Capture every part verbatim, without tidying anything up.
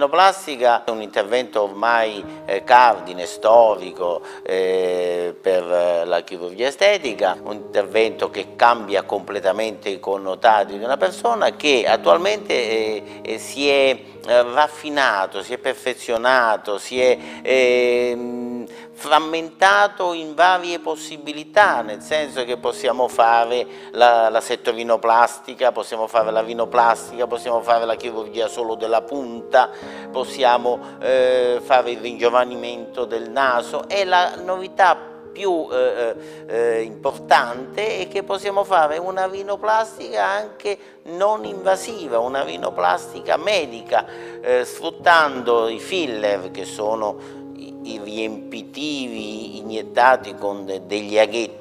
rinoplastica è un intervento ormai eh, cardine, storico eh, per la chirurgia estetica, un intervento che cambia completamente i connotati di una persona, che attualmente eh, eh, si è eh, raffinato, si è perfezionato, si è eh, frammentato in varie possibilità, nel senso che possiamo fare la, la settorinoplastica, possiamo fare la rinoplastica, possiamo fare la chirurgia solo della punta, possiamo eh, fare il ringiovanimento del naso. È la novità più eh, eh, importante è che possiamo fare una rinoplastica anche non invasiva, una rinoplastica medica, eh, sfruttando i filler, che sono i riempitivi iniettati con degli aghetti,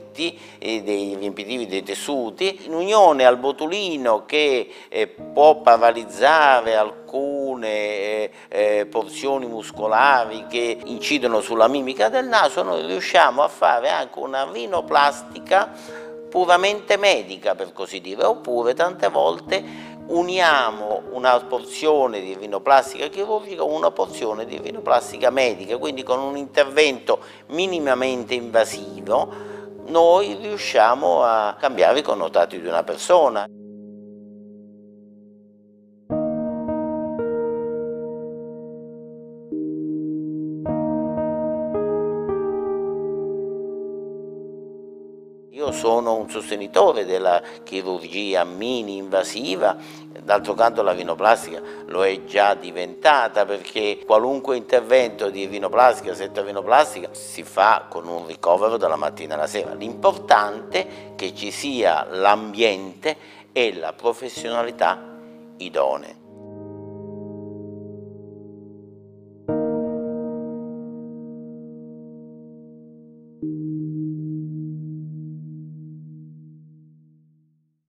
e dei riempitivi dei tessuti, in unione al botulino, che eh, può paralizzare alcune eh, eh, porzioni muscolari che incidono sulla mimica del naso. Noi riusciamo a fare anche una rinoplastica puramente medica, per così dire, oppure tante volte uniamo una porzione di rinoplastica chirurgica con una porzione di rinoplastica medica, quindi con un intervento minimamente invasivo noi riusciamo a cambiare i connotati di una persona. Io sono un sostenitore della chirurgia mini-invasiva, d'altro canto la rinoplastica lo è già diventata, perché qualunque intervento di rinoplastica, settorinoplastica, si fa con un ricovero dalla mattina alla sera. L'importante è che ci sia l'ambiente e la professionalità idonee.